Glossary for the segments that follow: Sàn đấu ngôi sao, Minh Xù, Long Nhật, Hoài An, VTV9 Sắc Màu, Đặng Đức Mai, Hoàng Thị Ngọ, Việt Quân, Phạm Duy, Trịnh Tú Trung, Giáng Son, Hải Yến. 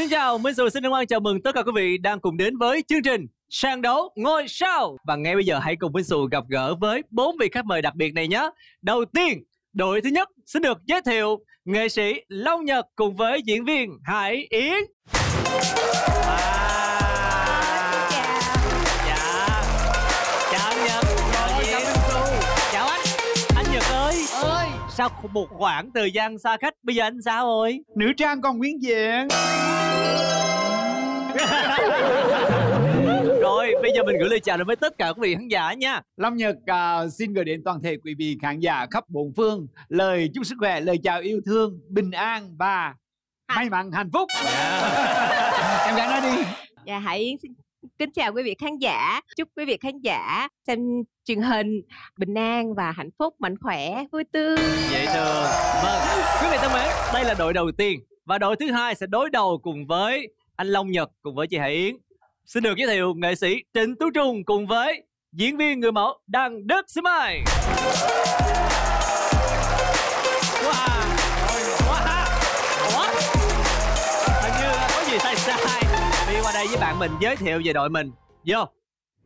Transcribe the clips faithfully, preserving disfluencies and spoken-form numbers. Xin chào, Minh Xù xin hoan chào mừng tất cả quý vị đang cùng đến với chương trình Sàn đấu ngôi sao. Và ngay bây giờ hãy cùng Minh Xù gặp gỡ với bốn vị khách mời đặc biệt này nhé. Đầu tiên, đội thứ nhất xin được giới thiệu nghệ sĩ Long Nhật cùng với diễn viên Hải Yến. Sau một khoảng thời gian xa cách, bây giờ anh sao rồi? Nữ trang còn nguyên diện. Rồi, bây giờ mình gửi lời chào đến với tất cả quý vị khán giả nha. Long Nhật uh, xin gửi đến toàn thể quý vị khán giả khắp bốn phương lời chúc sức khỏe, lời chào yêu thương, bình an và may mắn hạnh phúc. Yeah. Em gái nói đi. Dạ, yeah, hãy xin kính chào quý vị khán giả. Chúc quý vị khán giả xem truyền hình bình an và hạnh phúc, mạnh khỏe, vui tươi. Vậy được. Vâng, quý vị thân mến, đây là đội đầu tiên. Và đội thứ hai sẽ đối đầu cùng với anh Long Nhật cùng với chị Hải Yến. Xin được giới thiệu nghệ sĩ Trịnh Tú Trung cùng với diễn viên người mẫu Đặng Đức Mai. Wow. Wow. Wow. Hình như có gì sai sai. Đi qua đây với bạn mình giới thiệu về đội mình. Vô.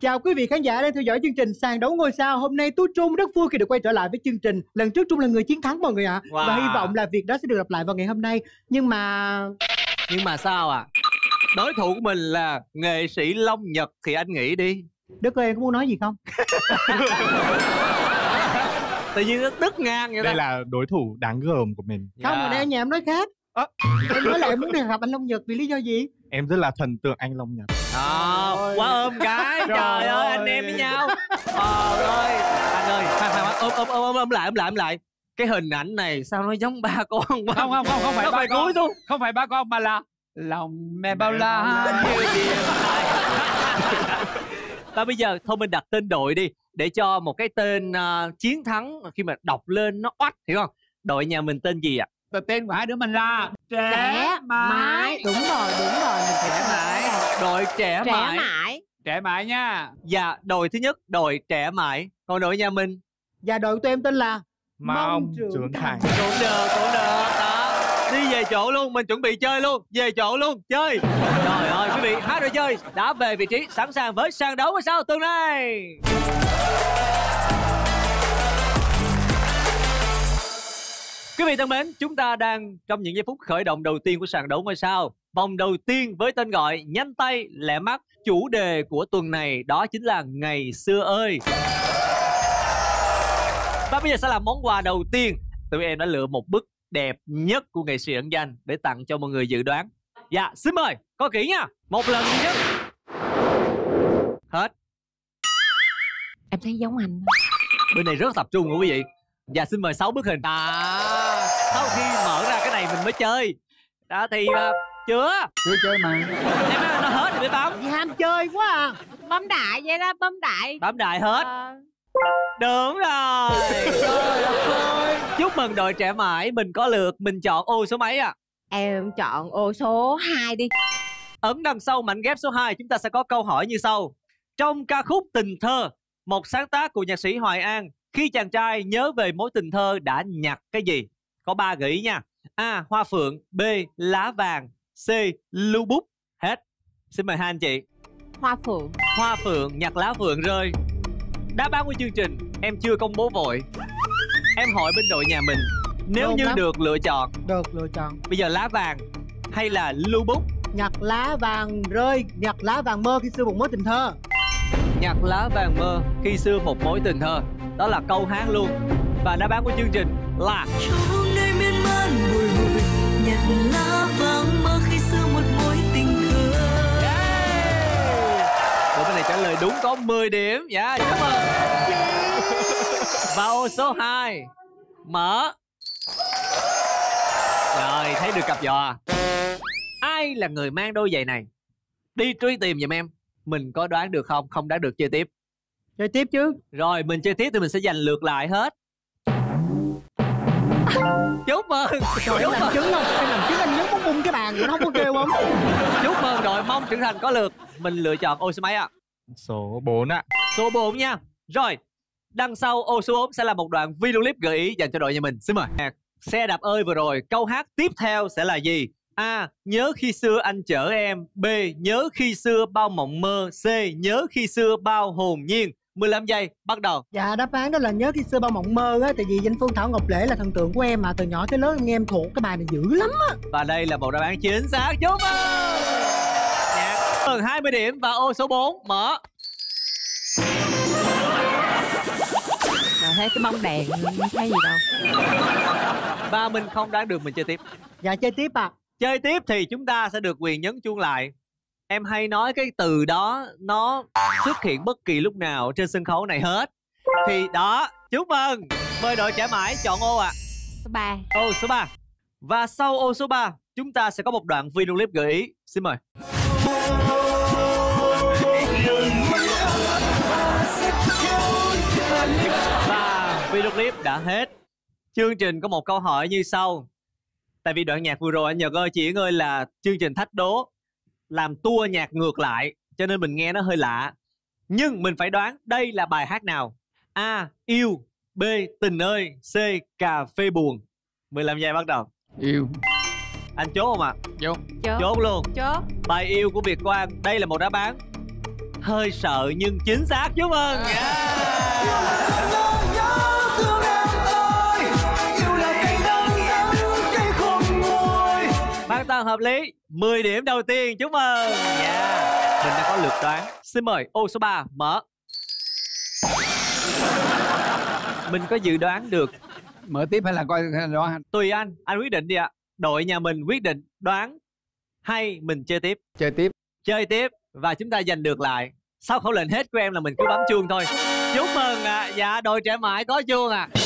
Chào quý vị khán giả đang theo dõi chương trình Sàn đấu ngôi sao. Hôm nay Tú Trung rất vui khi được quay trở lại với chương trình. Lần trước Trung là người chiến thắng mọi người ạ. À. Wow. Và hy vọng là việc đó sẽ được lặp lại vào ngày hôm nay. Nhưng mà... Nhưng mà sao ạ? À? Đối thủ của mình là nghệ sĩ Long Nhật thì anh nghĩ đi. Đức ơi, em có muốn nói gì không? Tự nhiên nó tức ngang vậy. Đây ta là đối thủ đáng gờm của mình. Không, yeah. Mà đây nhà em nói khác. À. Em nói là em muốn được gặp anh Long Nhật vì lý do gì? Em rất là thần tượng anh Long Nhật. À, quá ôm cái. Trời, trời ơi, anh em với nhau. Trời ơi, anh ơi, khoan khoan, ôm ôm ôm ôm lại, ôm lại, ôm lại. Cái hình ảnh này sao nó giống ba con quá. Không không không, không phải, phải ba con. Xuống. Không phải ba con mà là lòng mẹ bao la như biển. Và bây giờ thôi mình đặt tên đội đi, để cho một cái tên uh, chiến thắng khi mà đọc lên nó oách, hiểu không? Đội nhà mình tên gì ạ? À? Tên của hai đứa mình là Trẻ Mãi. Đúng rồi, đúng rồi, mình Trẻ Mãi. Đội Trẻ Mãi. Trẻ Mãi nha. Dạ, đội thứ nhất đội Trẻ Mãi. Còn đội nhà mình? Dạ, đội của tụi em tên là Mong Trưởng Thành. Cũng được, cũng được. Đi về chỗ luôn, mình chuẩn bị chơi luôn. Về chỗ luôn, chơi. Trời ơi, quý vị, hai đội chơi đã về vị trí, sẵn sàng với Sàn đấu ngôi sao tuần này. Quý vị thân mến, chúng ta đang trong những giây phút khởi động đầu tiên của Sàn đấu ngôi sao. Vòng đầu tiên với tên gọi nhanh tay, lẹ mắt. Chủ đề của tuần này đó chính là Ngày Xưa Ơi. Và bây giờ sẽ là món quà đầu tiên. Tụi em đã lựa một bức đẹp nhất của nghệ sĩ ẩn danh để tặng cho mọi người dự đoán. Dạ, xin mời, coi kỹ nha. Một lần duy nhất. Hết. Em thấy giống anh. Bên này rất tập trung của quý vị. Dạ, xin mời sáu bức hình. À, sau khi mở ra cái này mình mới chơi. Đã thì uh, chưa. Chưa chơi mà. Em nói nó hết rồi mới bấm. Vì ham chơi quá à. Bấm đại vậy đó, bấm đại. Bấm đại hết. À... Đúng rồi. Chúc mừng đội Trẻ Mãi, mình có lượt, mình chọn ô số mấy ạ? À? Em chọn ô số hai đi. Ấn đằng sau mảnh ghép số hai, chúng ta sẽ có câu hỏi như sau. Trong ca khúc Tình Thơ, một sáng tác của nhạc sĩ Hoài An, khi chàng trai nhớ về mối tình thơ đã nhặt cái gì? Có ba gợi ý nha. A. Hoa phượng, B. Lá vàng, C. Lưu bút. Hết. Xin mời hai anh chị. Hoa phượng. Hoa phượng, nhặt lá phượng rơi. Đáp án của chương trình em chưa công bố vội. Em hỏi bên đội nhà mình. Nếu được như lắm. Được lựa chọn. Được lựa chọn. Bây giờ lá vàng hay là lưu bút? Nhặt lá vàng rơi. Nhặt lá vàng mơ khi xưa một mối tình thơ. Nhặt lá vàng mơ khi xưa một mối tình thơ. Đó là câu hát luôn. Và đáp án của chương trình là nhặt lá vàng mơ khi xưa một mối tình thơ. Đội bên này trả lời đúng có mười điểm. Dạ, cảm ơn. Và ô số hai mở. Rồi, thấy được cặp giò. Ai là người mang đôi giày này? Đi truy tìm giùm em. Mình có đoán được không? Không đoán được chơi tiếp. Chơi tiếp chứ. Rồi, mình chơi tiếp thì mình sẽ giành lượt lại hết. Chúc mừng. Trời, em làm chứng không? Em làm chứng anh nhấn bung cái bàn nó không có kêu không? Chúc mừng đội Mong Trưởng Thành có lượt. Mình lựa chọn ô số mấy ạ? Số bốn ạ. Số bốn nha. Rồi, đằng sau ô số bốn sẽ là một đoạn video clip gợi ý dành cho đội nhà mình. Xin mời. Xe đạp ơi vừa rồi, câu hát tiếp theo sẽ là gì? A. Nhớ khi xưa anh chở em. B. Nhớ khi xưa bao mộng mơ. C. Nhớ khi xưa bao hồn nhiên. Mười lăm giây, bắt đầu. Dạ, đáp án đó là Nhớ khi xưa bao mộng mơ á. Tại vì Vĩnh Phương Thảo Ngọc Lễ là thần tượng của em mà. Từ nhỏ tới lớn nghe em thuộc cái bài này dữ lắm á. Và đây là một đáp án chính xác. Chúc mừng. Hai mươi điểm và ô số bốn mở. Rồi, thấy cái bóng đèn, thấy gì đâu. Ba mình không đoán được, mình chơi tiếp. Dạ, chơi tiếp à. Chơi tiếp thì chúng ta sẽ được quyền nhấn chuông lại. Em hay nói cái từ đó nó xuất hiện bất kỳ lúc nào trên sân khấu này hết. Thì đó, chúc mừng. Mời đội Trẻ Mãi chọn ô ạ. Số ba. Ô số ba. Và sau ô số ba, chúng ta sẽ có một đoạn video clip gợi ý. Xin mời. Và video clip đã hết. Chương trình có một câu hỏi như sau. Tại vì đoạn nhạc vừa rồi anh Nhật ơi, chị ơi là chương trình thách đố làm tour nhạc ngược lại, cho nên mình nghe nó hơi lạ. Nhưng mình phải đoán đây là bài hát nào. A. Yêu. B. Tình ơi. C. Cà phê buồn. Mười lăm giây bắt đầu. Yêu. Anh chốt không ạ? À? Chốt. Chốt. Chốt luôn. Chốt. Bài Yêu của Việt Quân. Đây là một đáp án hơi sợ nhưng chính xác. Chúc mừng. Yeah. Yeah. Hoàn toàn hợp lý. Mười điểm đầu tiên. Chúc mừng. Yeah. Mình đã có lượt đoán. Xin mời ô số ba mở. Mình có dự đoán được mở tiếp hay là coi đoán? Tùy anh, anh quyết định đi ạ. Đội nhà mình quyết định đoán hay mình chơi tiếp. Chơi tiếp. Chơi tiếp và chúng ta giành được lại. Sau khẩu lệnh hết của em là mình cứ bấm chuông thôi. Chúc mừng ạ. À. Dạ, đội Trẻ Mãi có chuông ạ. À.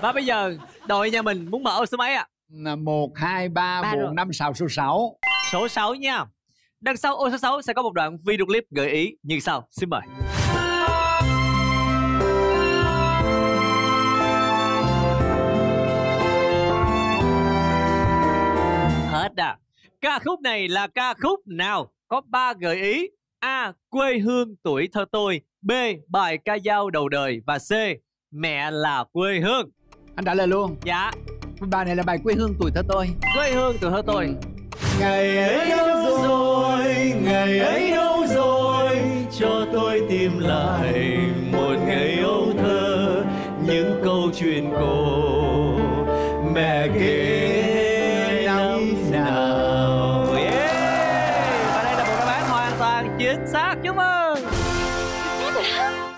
Và bây giờ đội nhà mình muốn mở ô số mấy ạ? À? một, hai, ba, bốn, năm, sáu, số sáu. Số sáu nha. Đằng sau ô số sáu sẽ có một đoạn video clip gợi ý như sau. Xin mời. Hết à. Ca khúc này là ca khúc nào? Có ba gợi ý. A. Quê hương tuổi thơ tôi. B. Bài ca dao đầu đời. Và C. Mẹ là quê hương. Anh trả lời luôn. Dạ. Bài này là bài Quê hương tuổi thơ tôi. Quê hương tuổi thơ tôi. Ừ. Ngày ấy đâu rồi, ngày ấy đâu rồi, cho tôi tìm lại một ngày ấu thơ. Những câu chuyện cổ mẹ kể năm nào. Yeah. Và đây là một đáp án hoàn toàn chính xác. Chúc mừng.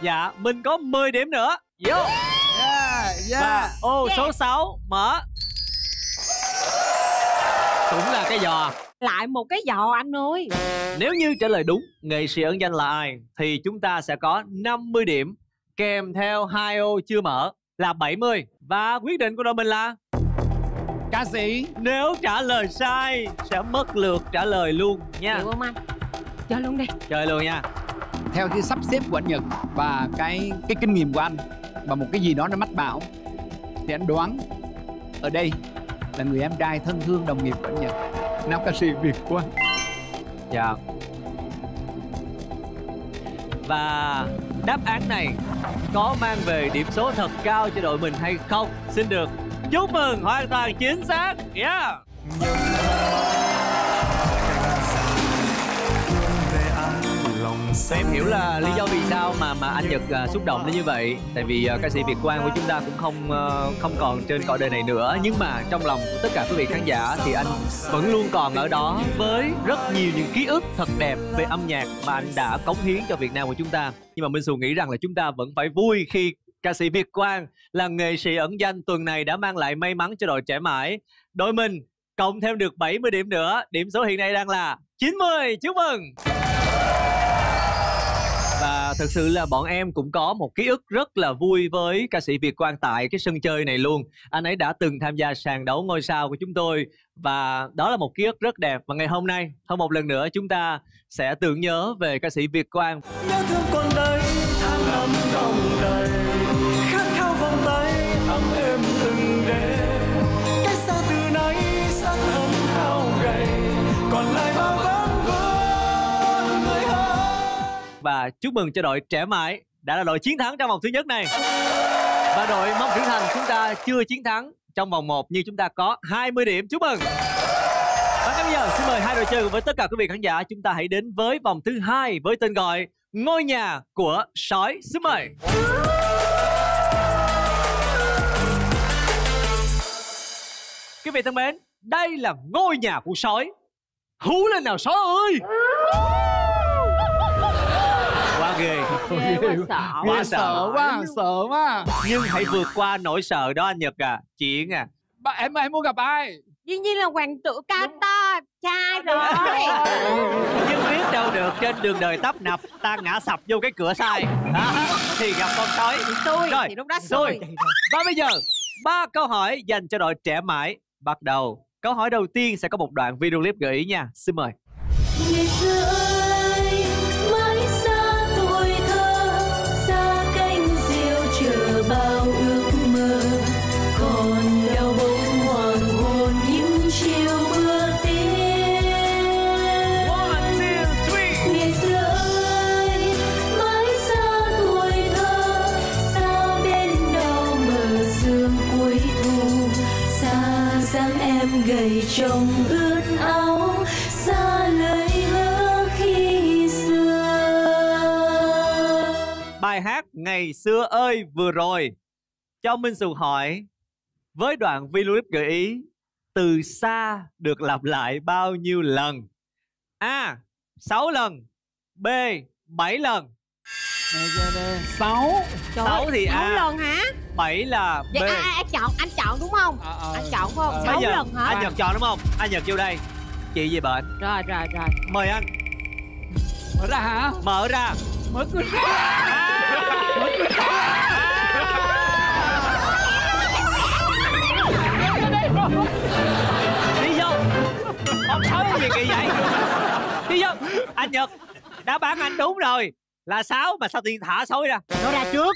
Dạ, mình có mười điểm nữa. Vô. Yeah, yeah. Ô yeah. số sáu mở. Cũng là cái giò. Lại một cái giò anh ơi. Nếu như trả lời đúng nghệ sĩ ẩn danh là ai thì chúng ta sẽ có năm mươi điểm kèm theo hai ô chưa mở là bảy mươi. Và quyết định của đội mình là ca sĩ. Nếu trả lời sai sẽ mất lượt trả lời luôn nha. Được không anh? Chơi luôn đi. Chơi luôn nha. Theo cái sắp xếp của anh Nhật và cái cái kinh nghiệm của anh và một cái gì đó nó mách bảo thì anh đoán ở đây là người em trai thân thương đồng nghiệp của anh Nhật, nam ca sĩ Việt Quân. Dạ. Và đáp án này có mang về điểm số thật cao cho đội mình hay không? Xin được chúc mừng, hoàn toàn chính xác. Yeah. Em hiểu là lý do vì sao mà mà anh Nhật uh, xúc động đến như vậy. Tại vì uh, ca sĩ Việt Quân của chúng ta cũng không uh, không còn trên cõi đời này nữa. Nhưng mà trong lòng của tất cả quý vị khán giả thì anh vẫn luôn còn ở đó với rất nhiều những ký ức thật đẹp về âm nhạc mà anh đã cống hiến cho Việt Nam của chúng ta. Nhưng mà Minh Xù nghĩ rằng là chúng ta vẫn phải vui khi ca sĩ Việt Quân là nghệ sĩ ẩn danh tuần này đã mang lại may mắn cho đội Trẻ Mãi. Đội mình cộng thêm được bảy mươi điểm nữa. Điểm số hiện nay đang là chín mươi. Chúc mừng. Và thật sự là bọn em cũng có một ký ức rất là vui với ca sĩ Việt Quân tại cái sân chơi này luôn. Anh ấy đã từng tham gia Sàn Đấu Ngôi Sao của chúng tôi. Và đó là một ký ức rất đẹp. Và ngày hôm nay, hơn một lần nữa chúng ta sẽ tưởng nhớ về ca sĩ Việt Quân. Nhớ thương con đây, tháng năm đồng đầy, khát khao vòng tay, ấm êm từng đêm. Cách xa từ nay, sắc hơn thao gầy, còn lại bao vây. Và chúc mừng cho đội Trẻ Mãi đã là đội chiến thắng trong vòng thứ nhất này. Và đội Mong Trưởng Thành chúng ta chưa chiến thắng trong vòng một nhưng chúng ta có hai mươi điểm. Chúc mừng. Và ngay bây giờ xin mời hai đội chơi với tất cả quý vị khán giả, chúng ta hãy đến với vòng thứ hai với tên gọi Ngôi nhà của sói xứ mời. Quý vị thân mến, đây là ngôi nhà của sói. Hú lên nào sói ơi. Quá ghê, ghê quá, sợ quá, sợ quá, sợ quá. Nhưng hãy vượt qua nỗi sợ đó anh Nhật à, chị Yến à. Bà, em em muốn gặp ai? Dĩ nhiên là hoàng tử Qatar, trai rồi. Nhưng biết đâu được, trên đường đời tấp nập, ta ngã sập vô cái cửa sai. Đó, thì gặp con sói. Xui, rồi, thì lúc đó xui. Và bây giờ, ba câu hỏi dành cho đội trẻ mãi. Bắt đầu, câu hỏi đầu tiên sẽ có một đoạn video clip gợi ý nha. Xin mời. Gầy trong ướt áo xa lời hứa khi xưa. Bài hát Ngày Xưa Ơi vừa rồi cho Minh Xù hỏi, với đoạn video clip gợi ý, từ xa được lặp lại bao nhiêu lần? A. sáu lần, B. bảy lần. sáu sáu thì A, sáu lần hả? bảy là B. Vậy à, à, anh chọn, anh chọn đúng không? À, à, anh chọn phải không? À, sáu giờ, lần hả? Anh Nhật chọn đúng không? Anh Nhật vô đây. Chị gì bệnh? Rồi rồi rồi. Mời anh. Mở ra hả? Mở ra. Mở cửa ra. À. Mở cửa ra. Đi vô. Ông sói gì kỳ vậy? Đi vô. Anh Nhật, đáp án anh đúng rồi. Là sáu mà sao tự nhiên thả sói ra? Nó ra trước.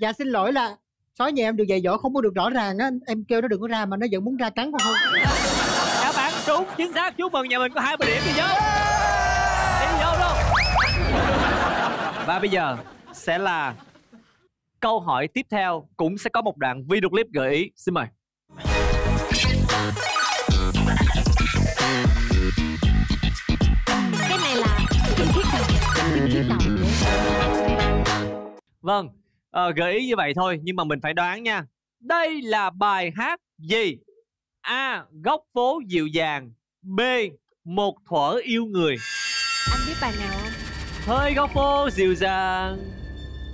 Dạ xin lỗi là sói nhà em được dạy dỗ không có được rõ ràng á, em kêu nó đừng có ra mà nó vẫn muốn ra cắn con không. Các bạn đúng chính xác, chúc mừng nhà mình có hai mươi điểm. Đi vô, đi vô luôn. Và bây giờ sẽ là câu hỏi tiếp theo, cũng sẽ có một đoạn video clip gợi ý. Xin mời. Cái này là kim khí cầu, kim khí cầu. Vâng. Ờ, gợi ý như vậy thôi nhưng mà mình phải đoán nha. Đây là bài hát gì? A. Góc phố dịu dàng, B. Một thuở yêu người. Anh biết bài nào không? Hơi góc phố dịu dàng,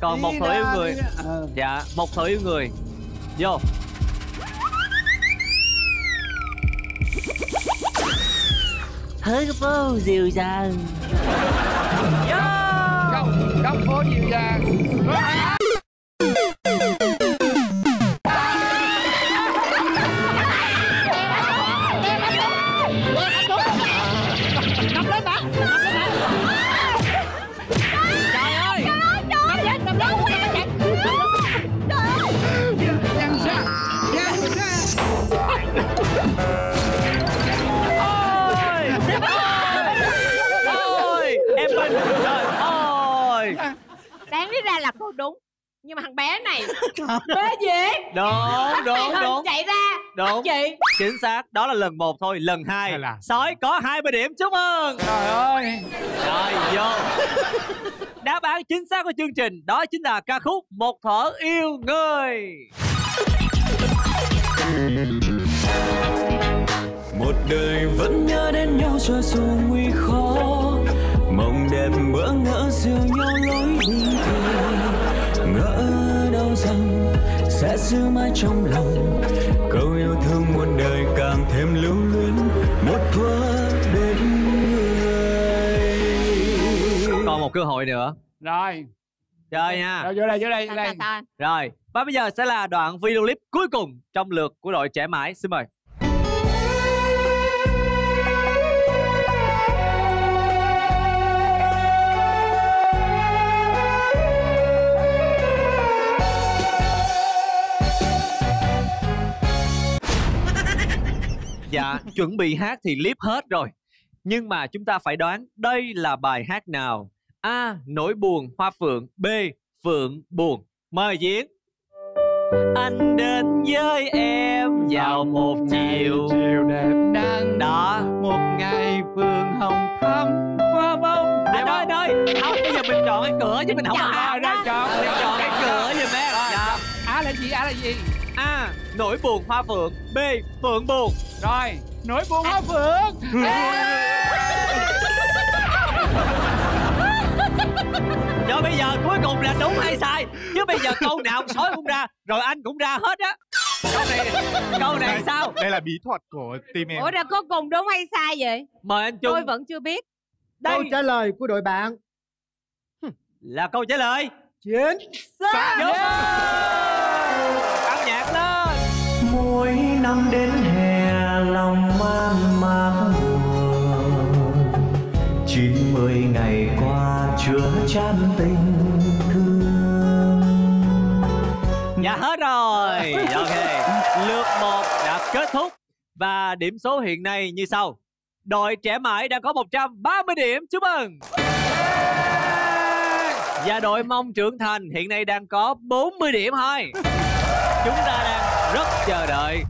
còn đi một thuở yêu người à. Dạ, một thuở yêu người. Vô. Hơi góc phố dịu dàng. Yeah. Góc, góc phố dịu dàng. À. Là cô đúng nhưng mà thằng bé này bé gì đúng đúng đúng chạy ra đúng chị chính xác. Đó là lần một thôi, lần hai là... sói có hai mươi điểm, chúc mừng. Trời ơi rồi vô. Đáp án chính xác của chương trình đó chính là ca khúc Một Thuở Yêu Người. Một đời vẫn nhớ đến nhau cho dù nguy khó, mong đẹp bữa ngỡ dìu nhau lối đi về, ngỡ đâu rằng sẽ giữ mãi trong lòng câu yêu thương muôn đời càng thêm lưu luyến một thuở đến người. Còn một cơ hội nữa rồi, chơi nha. Rồi vô đây, vô đây, vô đây. Rồi và bây giờ sẽ là đoạn video clip cuối cùng trong lượt của đội trẻ mãi. Xin mời. Dạ, chuẩn bị hát thì clip hết rồi. Nhưng mà chúng ta phải đoán đây là bài hát nào? A. Nỗi buồn hoa phượng, B. Phượng buồn. Mời Yến. anh đến với em vào một chiều chiều đẹp nắng đỏ, một ngày phường hồng thắm hoa bông. Đẹp ơi ơi, không bây giờ mình chọn cái cửa chứ mình không ai ra chọn, mình chọn cái cửa giùm em. A là gì? A là gì? A nỗi buồn hoa phượng, B phượng buồn. Rồi, nỗi buồn hoa phượng. Rồi bây giờ cuối cùng là đúng hay sai? Chứ bây giờ câu nào ông sói cũng ra, rồi anh cũng ra hết á. Câu này, câu này sao? Đây là bí thuật của team em. Ủa ra cuối cùng đúng hay sai vậy? Mời anh Trung. Tôi vẫn chưa biết. Đây. Câu trả lời của đội bạn là câu trả lời chính xác. Âm nhạc lên. Mỗi năm đến hè lòng man mác chín mươi ngày qua chứa chan tình thương. Dạ hết rồi. Ok, lượt một đã kết thúc và điểm số hiện nay như sau. Đội Trẻ Mãi đã có một trăm ba mươi điểm, chúc mừng. Và đội Mong Trưởng Thành hiện nay đang có bốn mươi điểm thôi. Chúng ta đang rất chờ đợi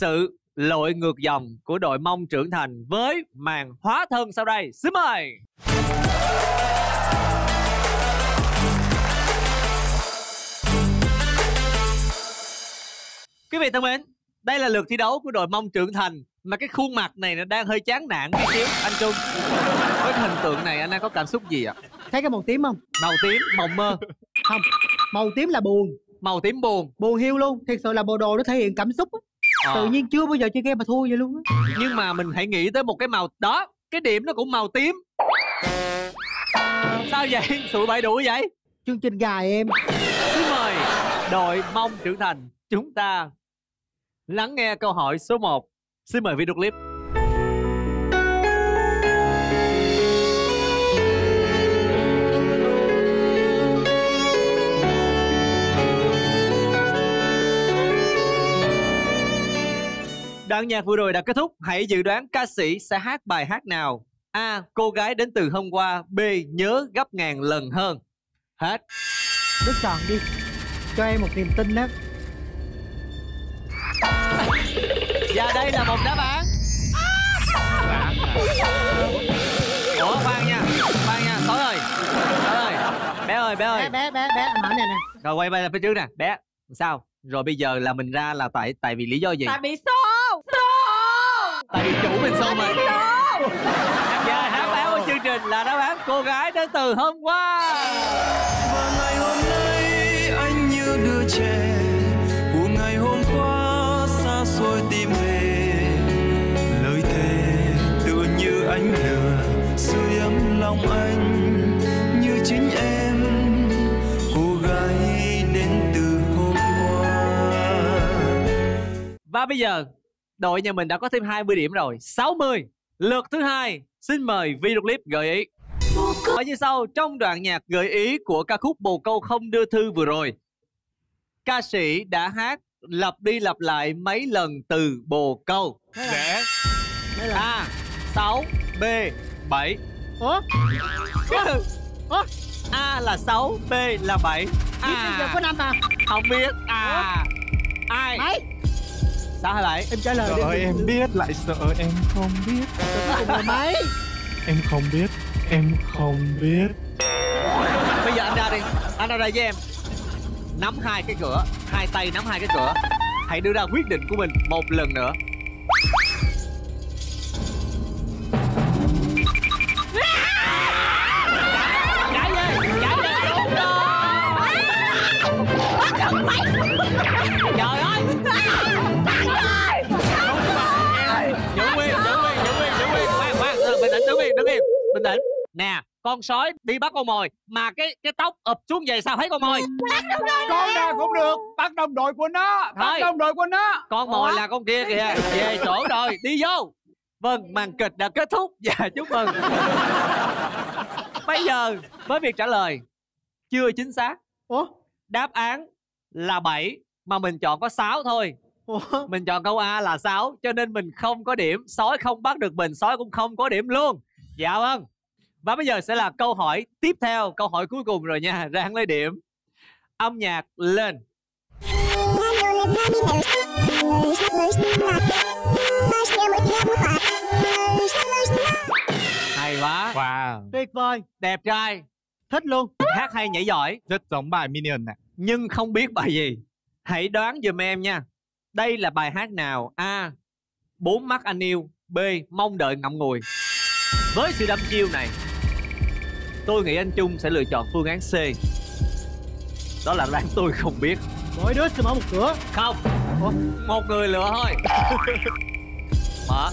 sự lội ngược dòng của đội Mong Trưởng Thành với màn hóa thân sau đây. Xin mời. Quý vị thân mến, đây là lượt thi đấu của đội Mong Trưởng Thành mà cái khuôn mặt này nó đang hơi chán nản tí xíu. Anh Trung, với hình tượng này anh đang có cảm xúc gì ạ? Thấy cái màu tím không? Màu tím, màu mơ. Không, màu tím là buồn. Màu tím buồn. Buồn hiu luôn, thật sự là bộ đồ nó thể hiện cảm xúc á. À. Tự nhiên chưa bao giờ chơi game mà thua vậy luôn á. Nhưng mà mình hãy nghĩ tới một cái màu đó, cái điểm nó cũng màu tím. Sao vậy? Sụi bậy đuổi vậy? Chương trình gài em. Xin mời đội Mong Trưởng Thành chúng ta lắng nghe câu hỏi số một. Xin mời video clip. Đoạn nhạc vừa rồi đã kết thúc. Hãy dự đoán ca sĩ sẽ hát bài hát nào? A. Cô gái đến từ hôm qua. B. Nhớ gấp ngàn lần hơn. Hết. Đức chọn đi, cho em một niềm tin đó. Và đây là một đáp án. Ủa khoan nha, khoan nha, tối ơi, tối ơi, bé ơi, bé ơi, bé bé bé, bé. Mở này nè. Rồi quay về phía trước nè, bé. Sao? Rồi bây giờ là mình ra là tại tại vì lý do gì? Tại bị xô, xô. Tại vì chủ mình xô mình. Và đáp án của chương trình là đáp án cô gái đến từ hôm qua. Và ngày hôm nay anh như đứa trẻ của ngày hôm qua xa xôi tìm về lời thề tựa như ánh lửa sưởi ấm lòng anh như chính em cô gái. Và bây giờ, đội nhà mình đã có thêm hai mươi điểm rồi, sáu mươi. Lượt thứ hai, xin mời video clip gợi ý. Ở như sau, trong đoạn nhạc gợi ý của ca khúc Bồ Câu Không Đưa Thư vừa rồi, ca sĩ đã hát lặp đi lặp lại mấy lần từ bồ câu? Để A. sáu. B. bảy. Ủa? Ủa? A là sáu, B là bảy. À, giờ có năm à? Không biết. À, ai? Mấy? Sao hay lại? Em trả lời đi. Rồi em biết lại sợ em không biết. Mấy? Em không biết. Em không biết. Bây giờ anh ra đi. Anh ra đây với em. Nắm hai cái cửa, hai tay nắm hai cái cửa. Hãy đưa ra quyết định của mình một lần nữa. Chạy đi, chạy đi, đúng rồi. Trời ơi. Bình tĩnh nè, con sói đi bắt con mồi mà cái cái tóc ụp xuống về sao thấy con mồi? Con nào cũng được, bắt đồng đội của nó, bắt đồng đội của nó. Con mồi là con kia kìa, về chỗ rồi, đi vô. Vâng, màn kịch đã kết thúc và chúc mừng. Bây giờ với việc trả lời chưa chính xác. Ủa? Đáp án là bảy mà mình chọn có sáu thôi. Ủa? Mình chọn câu A là sáu cho nên mình không có điểm, sói không bắt được mình, sói cũng không có điểm luôn. Dạ vâng. Và bây giờ sẽ là câu hỏi tiếp theo, câu hỏi cuối cùng rồi nha, ráng lấy điểm. Âm nhạc lên. Hay quá. Wow. Tuyệt vời, đẹp trai. Thích luôn. Hát hay, nhảy giỏi. Rất giống bài Minion nè. Nhưng không biết bài gì. Hãy đoán giùm em nha. Đây là bài hát nào? A. Bốn mắt anh yêu. B. Mong đợi ngậm ngùi. Với sự đâm chiêu này, tôi nghĩ anh Trung sẽ lựa chọn phương án C. Đó là đoán tôi không biết. Mỗi đứa sẽ mở một cửa. Không. Ủa? Một người lựa thôi. Mở.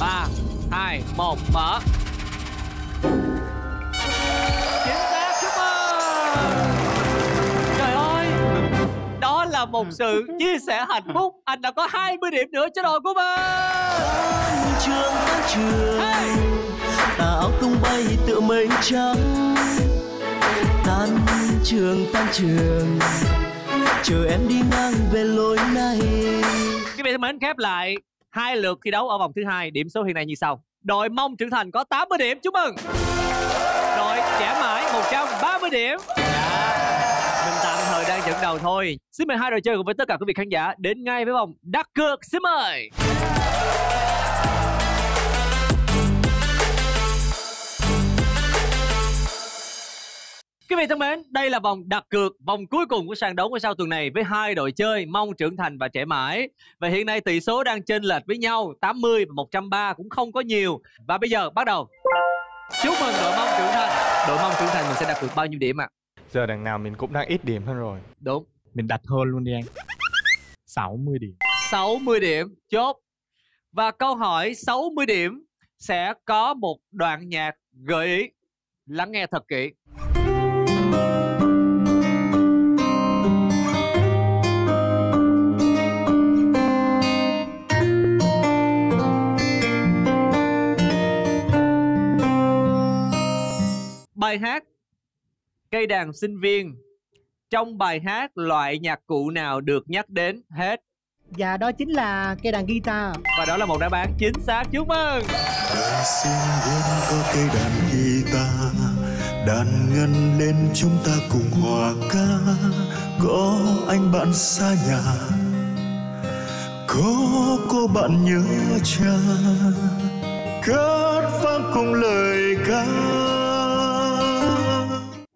Ba, hai, một, mở. Chính xác, chúc mừng. Trời ơi, đó là một sự chia sẻ hạnh phúc. Anh đã có hai mươi điểm nữa cho đội của mình. Hey. Táo tung bay tựa mây trắng. Tan trường, tan trường, chờ em đi ngang về lối này. Các bạn mến, khép lại hai lượt thi đấu ở vòng thứ hai. Điểm số hiện nay như sau: đội Mông trưởng thành có tám mươi điểm, chúc mừng. Đội Trẻ Mãi một trăm ba mươi điểm. Dạ, mình tạm thời đang dẫn đầu thôi. Xin mời hai đội chơi cùng với tất cả quý vị khán giả đến ngay với vòng đặt cược. Xin mời. Quý vị thân mến, đây là vòng đặt cược, vòng cuối cùng của sàn đấu ngôi sao tuần này với hai đội chơi Mông trưởng thành và Trẻ Mãi. Và hiện nay tỷ số đang chênh lệch với nhau, tám mươi và một trăm ba mươi, cũng không có nhiều. Và bây giờ bắt đầu. Chúc mừng đội Mông trưởng thành. Đội Mông trưởng thành mình sẽ đặt cược bao nhiêu điểm ạ? À? Giờ đằng nào mình cũng đang ít điểm hơn rồi. Đúng. Mình đặt hơn luôn đi anh. sáu mươi điểm. sáu mươi điểm, chốt. Và câu hỏi sáu mươi điểm sẽ có một đoạn nhạc gợi ý. Lắng nghe thật kỹ. Bài hát Cây đàn sinh viên, trong bài hát loại nhạc cụ nào được nhắc đến hết? Dạ, đó chính là cây đàn guitar. Và đó là một đáp án chính xác, chúc mừng. Đàn sinh viên có cây đàn guitar, đàn ngân lên chúng ta cùng hòa ca. Có anh bạn xa nhà, có cô bạn nhớ cha, cất vang cùng lời ca.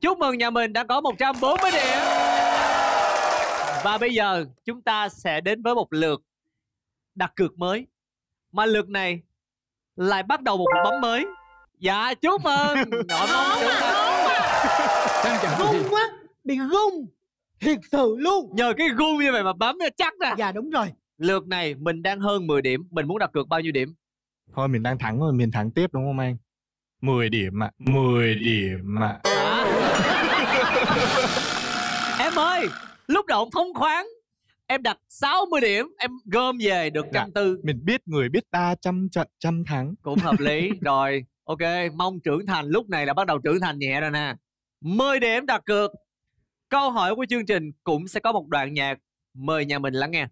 Chúc mừng, nhà mình đã có một trăm bốn mươi điểm. Và bây giờ chúng ta sẽ đến với một lượt đặt cược mới. Mà lượt này lại bắt đầu một lượt bấm mới. Dạ, chúc mừng. Nội Mông trưởng thành. Rung quá, bị rung. Thiệt sự luôn. Nhờ cái rung như vậy mà bấm chắc ra. Dạ, đúng rồi. Lượt này mình đang hơn mười điểm. Mình muốn đặt cược bao nhiêu điểm? Thôi mình đang thắng rồi, mình thắng tiếp đúng không anh? mười điểm ạ. À. mười điểm ạ. À. À. Em ơi, lúc đầu phóng khoáng em đặt sáu mươi điểm, em gom về được trăm tư. Mình biết người biết ta, trăm trận trăm thắng. Cũng hợp lý. Rồi, ok, Mông trưởng thành lúc này là bắt đầu trưởng thành nhẹ rồi nè. mười điểm đặt cược. Câu hỏi của chương trình cũng sẽ có một đoạn nhạc, mời nhà mình lắng nghe.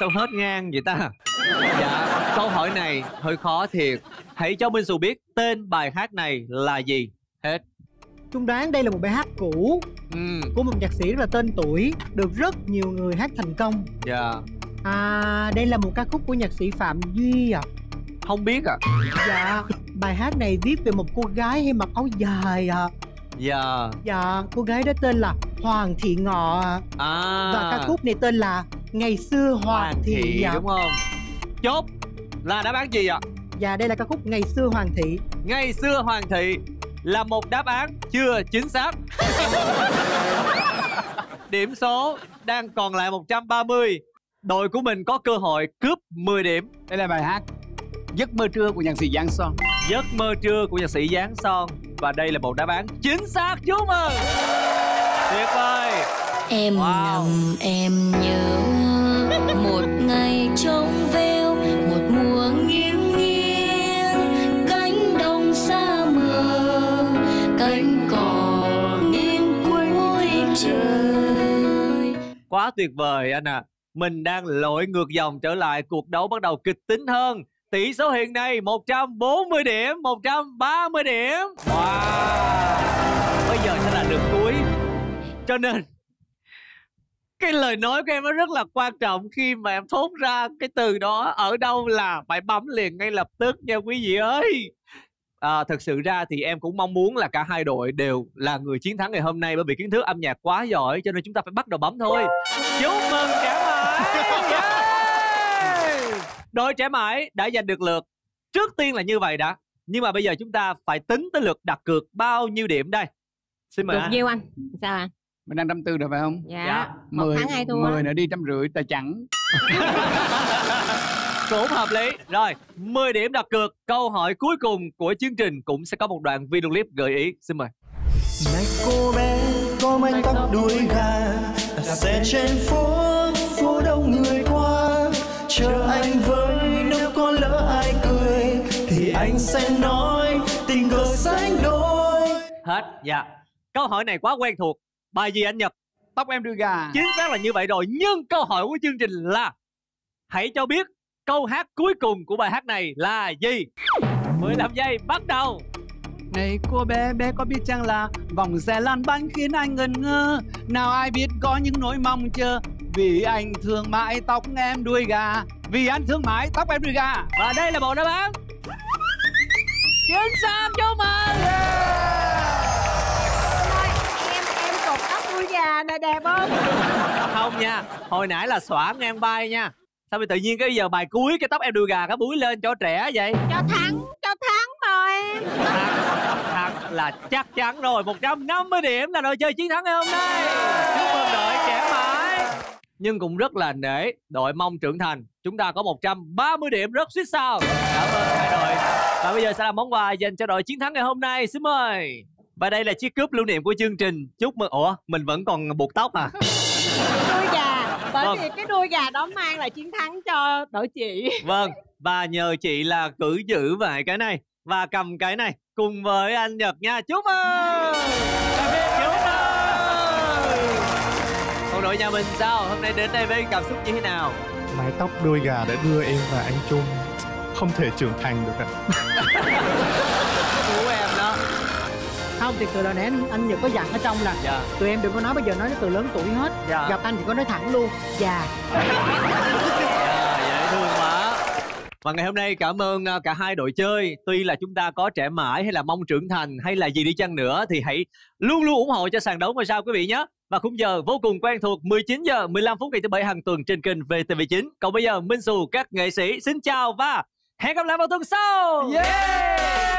Sao hết ngang vậy ta? Dạ, câu hỏi này hơi khó thiệt. Hãy cho Minh Xù biết tên bài hát này là gì hết. Trung đoán đây là một bài hát cũ, ừ, của một nhạc sĩ rất là tên tuổi, được rất nhiều người hát thành công. Dạ. À, đây là một ca khúc của nhạc sĩ Phạm Duy ạ? À? Không biết ạ. À. Dạ, bài hát này viết về một cô gái hay mặc áo dài ạ? À? Dạ. Dạ, cô gái đó tên là Hoàng Thị Ngọ ạ. À. Và ca khúc này tên là Ngày Xưa Hoàng Thị, thị dạ, đúng không? Chốt là đáp án gì ạ? Dạ, đây là ca khúc Ngày Xưa Hoàng Thị. Ngày Xưa Hoàng Thị là một đáp án chưa chính xác. Điểm số đang còn lại một trăm ba mươi. Đội của mình có cơ hội cướp mười điểm. Đây là bài hát Giấc Mơ Trưa của nhạc sĩ Giáng Son. Giấc Mơ Trưa của nhạc sĩ Giáng Son. Và đây là một đáp án chính xác, chúc mừng. Tuyệt vời. Em wow. Nằm em nhớ một ngày trong veo, một mùa nghiêng nghiêng cánh đồng xa mờ, cánh cỏ nghiêng cuối trời. Wow, quá tuyệt vời anh ạ. À, mình đang lội ngược dòng trở lại, cuộc đấu bắt đầu kịch tính hơn. Tỷ số hiện nay một trăm bốn mươi điểm, một trăm ba mươi điểm. Wow. Bây giờ sẽ là đường cuối. Cho nên cái lời nói của em nó rất là quan trọng, khi mà em thốt ra cái từ đó ở đâu là phải bấm liền ngay lập tức nha quý vị ơi. À, thật sự ra thì em cũng mong muốn là cả hai đội đều là người chiến thắng ngày hôm nay, bởi vì kiến thức âm nhạc quá giỏi cho nên chúng ta phải bắt đầu bấm thôi. Chúc mừng cả hai. Đội Trẻ Mãi đã giành được lượt trước tiên là như vậy đã, nhưng mà bây giờ chúng ta phải tính tới lượt đặt cược bao nhiêu điểm đây. Xin mời. Được nhiêu anh? Sao anh? Mình đang năm tư rồi phải không? Dạ. Dạ. Mười, tháng hai thua. Mười nữa đi trăm rưỡi tài chẳng. Cũng hợp lý. Rồi, mười điểm đặt cược. Câu hỏi cuối cùng của chương trình cũng sẽ có một đoạn video clip gợi ý. Xin mời. Này cô bé, có manh tóc đuôi gà, đạp xe trên phố, phố đông người qua. Chờ anh với, nếu có lỡ ai cười, thì anh sẽ nói tình cờ sánh đôi. Hết, dạ. Câu hỏi này quá quen thuộc. Bài gì anh Nhật? Tóc em đuôi gà. Chính xác là như vậy rồi. Nhưng câu hỏi của chương trình là hãy cho biết câu hát cuối cùng của bài hát này là gì? mười lăm giây bắt đầu. Này cô bé, bé có biết chăng là vòng xe lăn bánh khiến anh ngẩn ngơ. Nào ai biết có những nỗi mong chờ, vì anh thương mãi tóc em đuôi gà. Vì anh thương mãi tóc em đuôi gà. Và đây là bộ đáp án chính xác cho mình. Em cột tóc đuôi gà này đẹp không? Không nha, hồi nãy là xõa ngang vai nha. Sao bây tự nhiên cái giờ bài cuối cái tóc em đuôi gà cái búi lên cho trẻ vậy? Cho thắng, cho thắng rồi. Thắng, thắng là chắc chắn rồi. một trăm năm mươi điểm là đội chơi chiến thắng ngày hôm nay. Chúc mừng đội Trẻ Mãi. Nhưng cũng rất là nể đội Mong Trưởng Thành. Chúng ta có một trăm ba mươi điểm rất suýt sao. Cảm ơn hai đội. Và bây giờ sẽ là món quà dành cho đội chiến thắng ngày hôm nay. Xin mời. Và đây là chiếc cúp lưu niệm của chương trình. Chúc mừng. Ủa, mình vẫn còn buộc tóc à? Bởi vâng. vì cái đuôi gà đó mang lại chiến thắng cho đội chị. Vâng, và nhờ chị là cử giữ vài cái này và cầm cái này cùng với anh Nhật nha. Chúc mừng. Còn đội nhà mình sao? Hôm nay đến đây với cảm xúc như thế nào? Mái tóc đuôi gà đã đưa em và anh Trung không thể trưởng thành được ạ. Của em đó. Không thì từ đầu nãy anh Nhật có dặn ở trong là dạ. tụi em đừng có nói bây giờ nói cái từ lớn tuổi hết. Dạ. Gặp anh thì có nói thẳng luôn. Già. Dạ. Dạ, dễ thương quá. Và ngày hôm nay cảm ơn cả hai đội chơi. Tuy là chúng ta có Trẻ Mãi hay là Mong Trưởng Thành hay là gì đi chăng nữa thì hãy luôn luôn ủng hộ cho Sàn Đấu Ngôi Sao quý vị nhé. Và khung giờ vô cùng quen thuộc mười chín giờ mười lăm phút ngày thứ bảy hàng tuần trên kênh vê tê vê chín. Còn bây giờ Minh Xù, các nghệ sĩ xin chào và hẹn gặp lại vào tuần sau. Yeah.